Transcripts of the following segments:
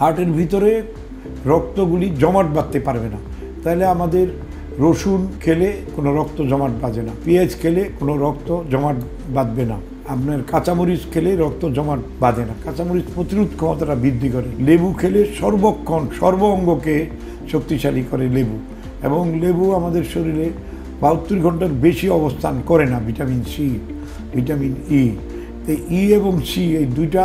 হার্টের ভিতরে রক্তগুলি জমাট বাঁধতে পারবে না, তাহলে আমাদের রসুন খেলে কোনো রক্ত জমাট বাঁধে না, পেঁয়াজ খেলে কোনো রক্ত জমাট বাঁধবে না, আপনার কাঁচামরিচ খেলে রক্ত জমাট বাঁধে না, কাঁচামরিচ প্রতিরোধ ক্ষমতাটা বৃদ্ধি করে, লেবু খেলে সর্বক্ষণ সর্ব অঙ্গকে শক্তিশালী করে লেবু, এবং লেবু আমাদের শরীরে 72 ঘন্টার বেশি অবস্থান করে না। ভিটামিন সি, ভিটামিন ই, এই ই এবং সি এই দুইটা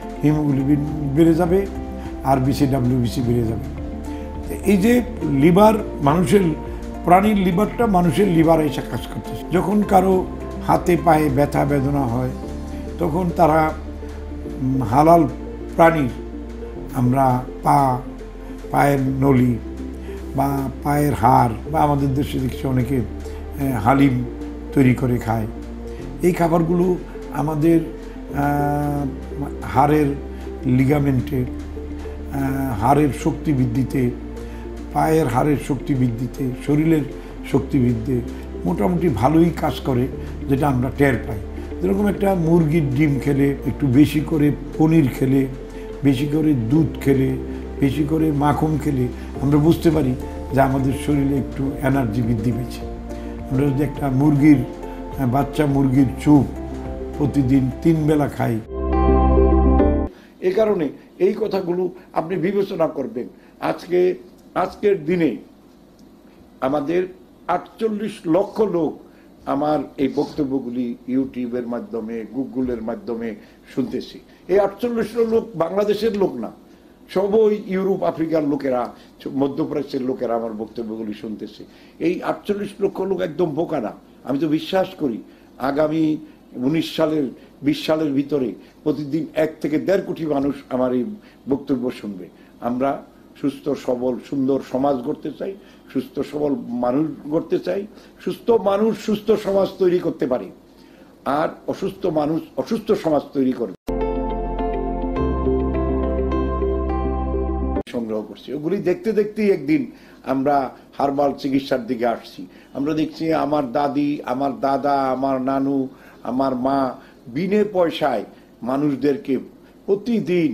হিমোগ্লোবিন বেড়ে যাবে, আর বিসি ডাব্লিউবিসি বেড়ে যাবে। এই যে লিভার মানুষের, প্রাণীর লিভারটা মানুষের লিভারে এসে কাজ করতেছে। যখন কারো হাতে পায়ে ব্যথা বেদনা হয় তখন তারা হালাল প্রাণীর আমরা পায়ের নলি বা পায়ের হাড় বা আমাদের দেশে দেখছি অনেকে হালিম তৈরি করে খায়, এই খাবারগুলো আমাদের হাড়ের লিগামেন্টে, হাড়ের শক্তি বৃদ্ধিতে, পায়ের হাড়ের শক্তি বৃদ্ধিতে, শরীরের শক্তি বৃদ্ধিতে মোটামুটি ভালোই কাজ করে, যেটা আমরা টের পাই। যেরকম একটা মুরগির ডিম খেলে, একটু বেশি করে পনির খেলে, বেশি করে দুধ খেলে, বেশি করে মাখন খেলে আমরা বুঝতে পারি যে আমাদের শরীরে একটু এনার্জি বৃদ্ধি পেয়েছে। আমরা যদি একটা মুরগির বাচ্চা মুরগির চুপ প্রতিদিন 3 বেলা খাই। এ কারণে এই কথাগুলো আপনি বিবেচনা করবেন। আজকের দিনে আমাদের 48 লক্ষ লোক আমার এই বক্তব্যগুলি ইউটিউবের মাধ্যমে, গুগলের মাধ্যমে শুনতেছি। এই 48 লক্ষ লোক বাংলাদেশের লোক না, সবই ইউরোপ আফ্রিকার লোকেরা, মধ্যপ্রাচ্যের লোকেরা আমার বক্তব্যগুলি শুনতেছে। এই 48 লক্ষ লোক একদম বোকা না। আমি তো বিশ্বাস করি আগামী 20 সালের ভিতরে প্রতিদিন 1 থেকে দেড় কোটি মানুষ আমার এই বক্তব্য শুনবে। আমরা সুস্থ সবল সুন্দর সমাজ গড়তে চাই, সুস্থ সবল মানুষ গড়তে চাই, সুস্থ মানুষ সুস্থ সমাজ তৈরি করতে পারে, আর অসুস্থ মানুষ অসুস্থ সমাজ তৈরি করবে। সংগ্রহ করছি ওগুলি দেখতে দেখতেই একদিন আমরা হার্বাল চিকিৎসার দিকে আসছি। আমরা দেখছি আমার দাদি, আমার দাদা, আমার নানু, আমার মা বিনা পয়সায় মানুষদেরকে প্রতিদিন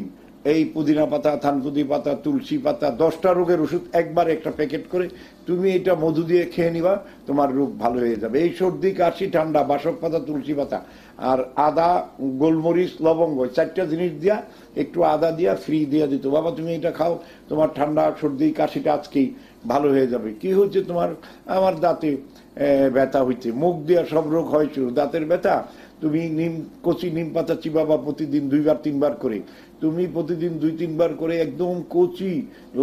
এই পুদিনা পাতা, থানকুদি পাতা, তুলসী পাতা, 10টা রোগের ওষুধ একবার একটা প্যাকেট করে, তুমি এটা মধু দিয়ে খেয়ে নিবা, তোমার রোগ ভালো হয়ে যাবে। এই সর্দি কাশি ঠান্ডা বাসক পাতা, তুলসী পাতা আর আদা, গোলমরিচ, লবঙ্গ, 4টা জিনিস দিয়া, একটু আদা দিয়া ফ্রি দিয়ে দিত, বাবা তুমি এটা খাও, তোমার ঠান্ডা সর্দি কাশিটা আজকেই ভালো হয়ে যাবে। কি হচ্ছে তোমার? আমার দাঁতে ব্যথা হইতে, মুখ দিয়া সব রোগ হয় শুরু, দাঁতের ব্যথা, তুমি কচি নিম পাতা চিবাবা প্রতিদিন 2-3 বার করে, তুমি প্রতিদিন 2-3 বার করে একদম কচি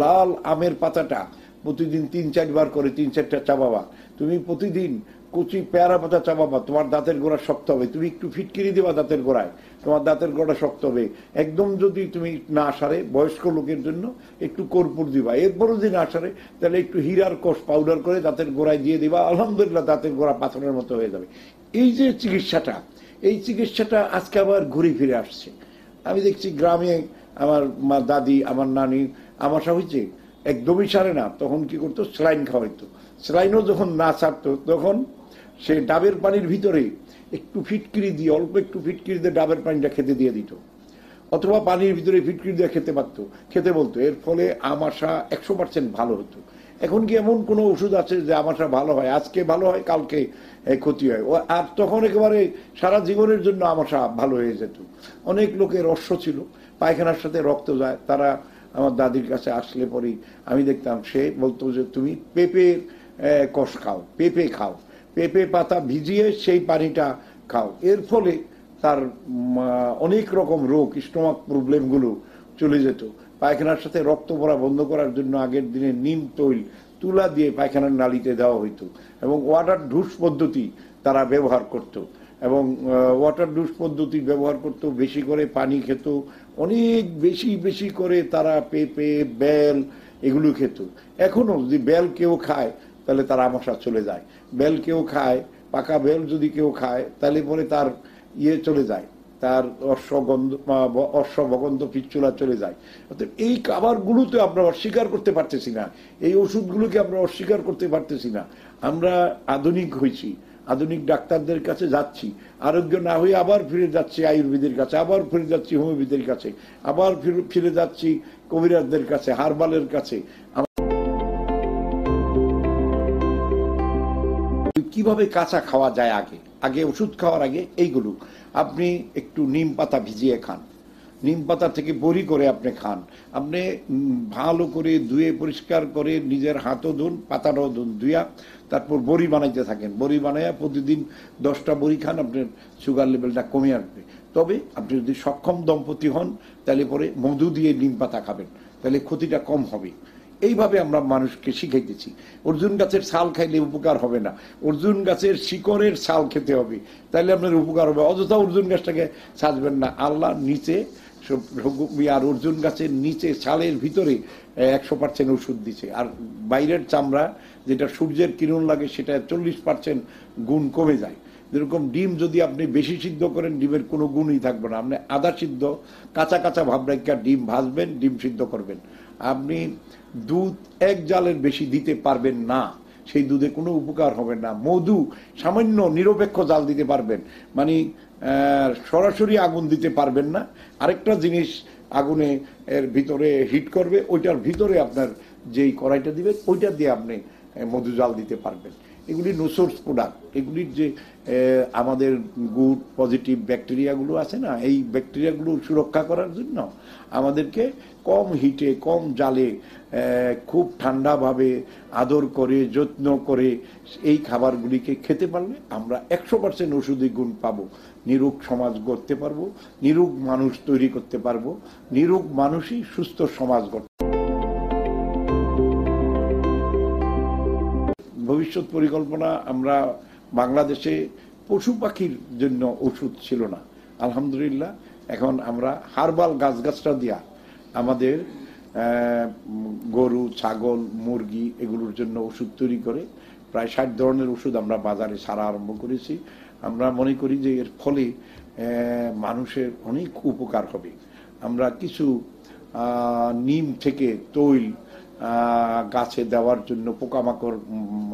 লাল আমের পাতাটা প্রতিদিন 3-4 বার করে 3-4টা চাবাবা, তুমি প্রতিদিন কচি পেয়ারা পাতা চাবাবা, তোমার দাঁতের গোড়া শক্ত হবে, তুমি একটু ফিটকিরি দেবা দাঁতের গোড়ায়, তোমার দাঁতের গোড়া শক্ত হবে। একদম যদি তুমি না সারে, বয়স্ক লোকের জন্য একটু কর্পূর দিবা, এরপরও যদি না সারে তাহলে একটু হীরার কষ পাউডার করে দাঁতের গোড়ায় দিয়ে দিবা, আলহামদুলিল্লাহ দাঁতের গোড়া পাথরের মতো হয়ে যাবে। এই যে চিকিৎসাটা, এই চিকিৎসাটা আজকে আবার ঘুরে ফিরে আসছে। আমি দেখছি গ্রামে আমার মা, দাদি, আমার নানি আমাশা হয়েছে, একদমই সারে না, তখন কি করতো? স্যালাইন খাওয়াইতো। স্যালাইনও যখন না ছাড়তো তখন সে ডাবের পানির ভিতরে একটু ফিটকিরি দিয়ে, অল্প একটু ফিটকিরি দিয়ে ডাবের পানিটা খেতে দিয়ে দিত, অথবা পানির ভিতরে ফিটকিরি দিয়ে খেতে পারতো, খেতে বলতো। এর ফলে আমাশা 100% ভালো হতো। এখন কি এমন কোনো ওষুধ আছে যে আমাশা ভালো হয়? আজকে ভালো হয়, কালকে ক্ষতি হয়, আর তখন একেবারে সারা জীবনের জন্য আমাশা ভালো হয়ে যেত। অনেক লোকের অশ্ব ছিল, পায়খানার সাথে রক্ত যায়, তারা আমার দাদির কাছে আসলে পরেই আমি দেখতাম সে বলতো যে তুমি পেঁপের কষ খাও, পেঁপে খাও, পেঁপে পাতা ভিজিয়ে সেই পানিটা খাও। এর ফলে তার অনেক রকম রোগ, স্টমাক প্রবলেমগুলো চলে যেত। পায়খানার সাথে রক্ত পড়া বন্ধ করার জন্য আগের দিনে নিম তৈল, তুলা দিয়ে পায়খানার নালিতে দেওয়া হইতো, এবং ওয়াটার ডুশ পদ্ধতি তারা ব্যবহার করত, এবং ওয়াটার ডুশ পদ্ধতি ব্যবহার করত, বেশি করে পানি খেত, অনেক বেশি বেশি করে তারা পেঁপে, বেল এগুলো খেত। এখনও যদি বেল কেউ খায় তাহলে তার আমাশা চলে যায়, বেল কেউ খায়, পাকা বেল যদি কেউ খায় তাহলে পরে তার ইয়ে চলে যায়, তার অশ্বগন্ধ পিচ্ছুলা চলে যায়। অর্থাৎ এই খাবারগুলো তো আমরা অস্বীকার করতে পারতেছি না, এই ওষুধগুলোকে আমরা অস্বীকার করতে পারতেছি না। আমরা আধুনিক হয়েছি, আধুনিক ডাক্তারদের কাছে যাচ্ছি, আরোগ্য না হয়ে আবার ফিরে যাচ্ছি আয়ুর্বেদের কাছে, আবার ফিরে যাচ্ছি হোমিওপ্যাথির কাছে, আবার ফিরে যাচ্ছি কবিরাজদের কাছে, হারবালের কাছে। কিভাবে কাঁচা খাওয়া যায়? আগে আগে ওষুধ খাওয়ার আগে এইগুলো আপনি একটু নিম পাতা ভিজিয়ে খান, নিম পাতা থেকে বড়ি করে আপনি খান, আপনি ভালো করে ধুয়ে পরিষ্কার করে নিজের হাতও ধুন, পাতাটাও ধুন, ধুয়া তারপর বড়ি বানাইতে থাকেন। বড়ি বানাইয়া প্রতিদিন 10টা বড়ি খান, আপনার সুগার লেভেলটা কমে আসবে। তবে আপনি যদি সক্ষম দম্পতি হন তাহলে পরে মধু দিয়ে নিম পাতা খাবেন, তাহলে ক্ষতিটা কম হবে। এইভাবে আমরা মানুষকে শিখাইতেছি। অর্জুন গাছের ছাল খাইলে উপকার হবে না, অর্জুন গাছের শিকড়ের ছাল খেতে হবে, তাহলে আপনার উপকার হবে। অযথা অর্জুন গাছটাকে সাজবেন না। আল্লাহ নিচে আর অর্জুন গাছের নিচে ছালের ভিতরে 100% ওষুধ দিছে, আর বাইরের চামড়া যেটা সূর্যের কিরণ লাগে সেটা 40% গুণ কমে যায়। যেরকম ডিম যদি আপনি বেশি সিদ্ধ করেন ডিমের কোনো গুণই থাকবে না, আপনি আধা সিদ্ধ কাঁচা কাঁচা ভাবরাইকা ডিম ভাজবেন, ডিম সিদ্ধ করবেন। আপনি দুধ 1 জালের বেশি দিতে পারবেন না, সেই দুধে কোনো উপকার হবে না। মধু সামান্য নিরপেক্ষ জাল দিতে পারবেন, মানে সরাসরি আগুন দিতে পারবেন না, আরেকটা জিনিস আগুনে এর ভিতরে হিট করবে, ওইটার ভিতরে আপনার যেই কড়াইটা দিবেন ওইটা দিয়ে আপনি মধু জাল দিতে পারবেন। এগুলি নো সোর্স প্রোডাক্ট। এগুলির যে আমাদের গুড পজিটিভ ব্যাকটেরিয়াগুলো আছে না, এই ব্যাকটেরিয়াগুলো সুরক্ষা করার জন্য আমাদেরকে কম হিটে কম জালে খুব ঠান্ডাভাবে আদর করে যত্ন করে এই খাবারগুলিকে খেতে পারলে আমরা 100% ওষুধি গুণ পাবো, নিরোগ সমাজ গড়তে পারবো, নিরোগ মানুষ তৈরি করতে পারবো, নিরোগ মানুষই সুস্থ সমাজ গড়তে। ভবিষ্যৎ পরিকল্পনা, আমরা বাংলাদেশে পশু পাখির জন্য ওষুধ ছিল না, আলহামদুলিল্লাহ এখন আমরা হারবাল গাছগাছটা দিয়া আমাদের গরু ছাগল মুরগি এগুলোর জন্য ওষুধ তৈরি করে প্রায় 60 ধরনের ওষুধ আমরা বাজারে ছাড়া আরম্ভ করেছি। আমরা মনে করি যে এর ফলে মানুষের অনেক উপকার হবে। আমরা কিছু নিম থেকে তৈল গাছে দেওয়ার জন্য, পোকামাকড়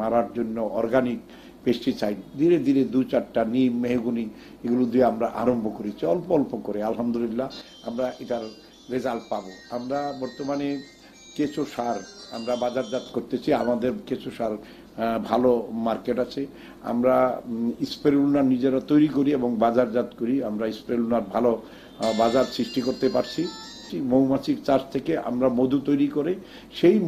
মারার জন্য অর্গানিক পেস্টিসাইড ধীরে ধীরে 2-4টা নিম মেহগুনি এগুলো দিয়ে আমরা আরম্ভ করেছি অল্প অল্প করে, আলহামদুলিল্লাহ আমরা এটার রেজাল্ট পাবো। আমরা বর্তমানে কেঁচো সার আমরা বাজারজাত করতেছি, আমাদের কেঁচো সার ভালো মার্কেট আছে। আমরা স্প্রেলুনার নিজেরা তৈরি করি এবং বাজারজাত করি, আমরা স্প্রেলুনার ভালো বাজার সৃষ্টি করতে পারছি। মৌমাছির চাষ থেকে আমরা মধু তৈরি করে সেই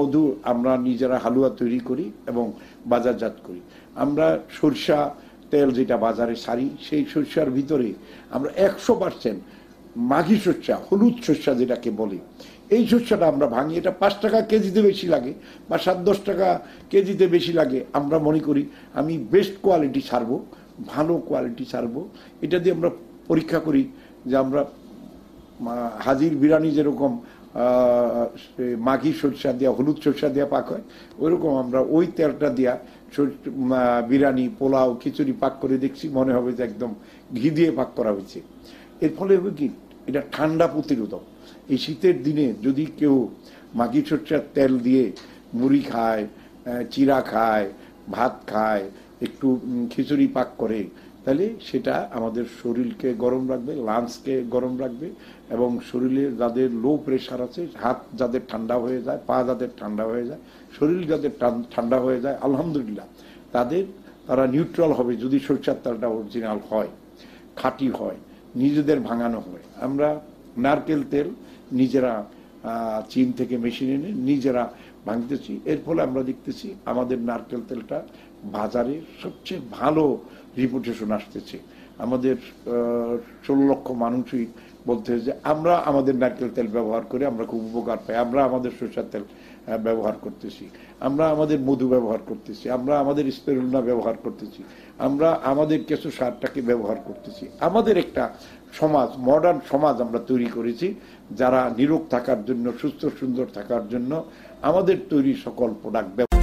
মধু আমরা নিজেরা হালুয়া তৈরি করি এবং বাজারজাত করি। আমরা সরিষা তেল যেটা বাজারে সারি সেই সরিষার ভিতরে আমরা 100% মাঘি সরিষা, হলুদ সরিষা যেটাকে বলি, এই সরিষাটা আমরা ভাঙি। এটা 5 টাকা কেজিতে বেশি লাগে বা 7-10 টাকা কেজিতে বেশি লাগে। আমরা মনে করি আমি বেস্ট কোয়ালিটি ছাড়বো, ভালো কোয়ালিটি ছাড়বো। এটা দিয়ে আমরা পরীক্ষা করি যে আমরা হাজির বিরানি যেরকম মাঘি সরিষা দেওয়া হলুদ সরিষা দেওয়া পাক হয়, ওইরকম আমরা ওই তেলটা দেওয়া বিরানি পোলাও খিচুড়ি পাক করে দেখছি, মনে হবে যে একদম ঘি দিয়ে পাক করা হয়েছে। এর ফলে হবে কি, এটা ঠান্ডা প্রতিরোধক। এই শীতের দিনে যদি কেউ মাঘি সরিষার তেল দিয়ে মুড়ি খায়, চিরা খায়, ভাত খায়, একটু খিচুড়ি পাক করে, তাহলে সেটা আমাদের শরীরকে গরম রাখবে, লাংসকে গরম রাখবে, এবং শরীরে যাদের লো প্রেশার আছে, হাত যাদের ঠান্ডা হয়ে যায়, পা যাদের ঠান্ডা হয়ে যায়, শরীর যাদের ঠান্ডা হয়ে যায়, আলহামদুলিল্লাহ তারা নিউট্রাল হবে যদি সরিষার তেলটা অরিজিনাল হয়, খাঁটি হয়, নিজেদের ভাঙানো হয়। আমরা নারকেল তেল নিজেরা চীন থেকে মেশিন এনে নিজেরা ভাঙতেছি। এর ফলে আমরা দেখতেছি আমাদের নারকেল তেলটা বাজারে সবচেয়ে ভালো রিপুটেশন আসতেছে। আমাদের 16 লক্ষ মানুষই বলতে যে আমরা আমাদের নারকেল তেল ব্যবহার করে আমরা খুব উপকার পাই, আমরা আমাদের সরিষার তেল ব্যবহার করতেছি, আমরা আমাদের মধু ব্যবহার করতেছি, আমরা আমাদের স্পেরুনা ব্যবহার করতেছি, আমরা আমাদের কেঁচো সারটাকে ব্যবহার করতেছি। আমাদের একটা সমাজ মডার্ন সমাজ আমরা তৈরি করেছি যারা নিরোগ থাকার জন্য সুস্থ সুন্দর থাকার জন্য আমাদের তৈরি সকল প্রোডাক্ট